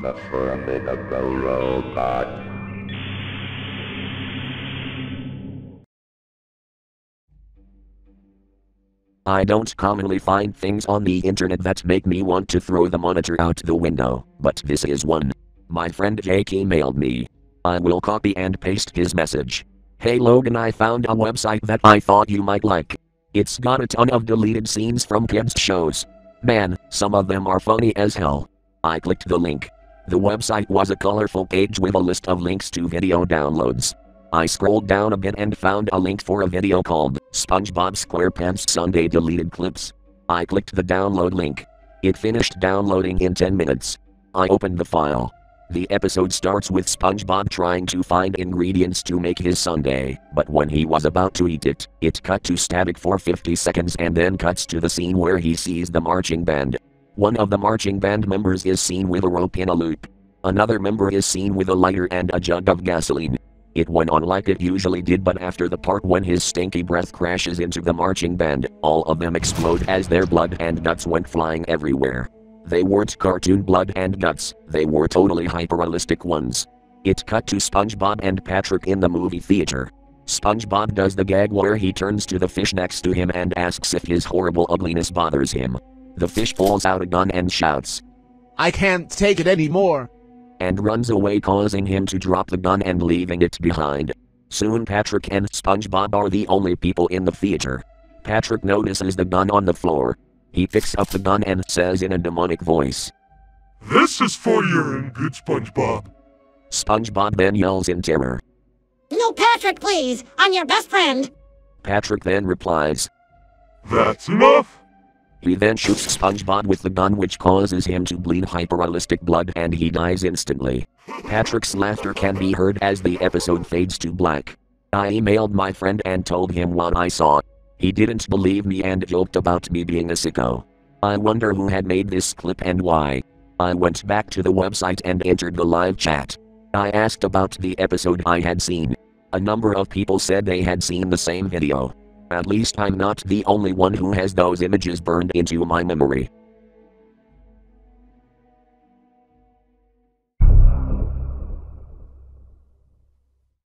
The formidable robot. I don't commonly find things on the internet that make me want to throw the monitor out the window, but this is one. My friend Jake emailed me. I will copy and paste his message. Hey Logan, I found a website that I thought you might like. It's got a ton of deleted scenes from kids' shows. Man, some of them are funny as hell. I clicked the link. The website was a colorful page with a list of links to video downloads. I scrolled down a bit and found a link for a video called SpongeBob SquarePants Sunday Deleted Clips. I clicked the download link. It finished downloading in 10 minutes. I opened the file. The episode starts with SpongeBob trying to find ingredients to make his sundae, but when he was about to eat it, it cut to static for 50 seconds and then cuts to the scene where he sees the marching band. One of the marching band members is seen with a rope in a loop. Another member is seen with a lighter and a jug of gasoline. It went on like it usually did, but after the part when his stinky breath crashes into the marching band, all of them explode as their blood and guts went flying everywhere. They weren't cartoon blood and guts, they were totally hyperrealistic ones. It cut to SpongeBob and Patrick in the movie theater. SpongeBob does the gag where he turns to the fish next to him and asks if his horrible ugliness bothers him. The fish pulls out a gun and shouts, "I can't take it anymore!" and runs away, causing him to drop the gun and leaving it behind. Soon Patrick and SpongeBob are the only people in the theater. Patrick notices the gun on the floor. He picks up the gun and says in a demonic voice, "This is for your own good, SpongeBob." SpongeBob then yells in terror, "No, Patrick, please, I'm your best friend." Patrick then replies, "That's enough." He then shoots SpongeBob with the gun, which causes him to bleed hyperrealistic blood, and he dies instantly. Patrick's laughter can be heard as the episode fades to black. I emailed my friend and told him what I saw. He didn't believe me and joked about me being a sicko. I wonder who had made this clip and why. I went back to the website and entered the live chat. I asked about the episode I had seen. A number of people said they had seen the same video. At least I'm not the only one who has those images burned into my memory.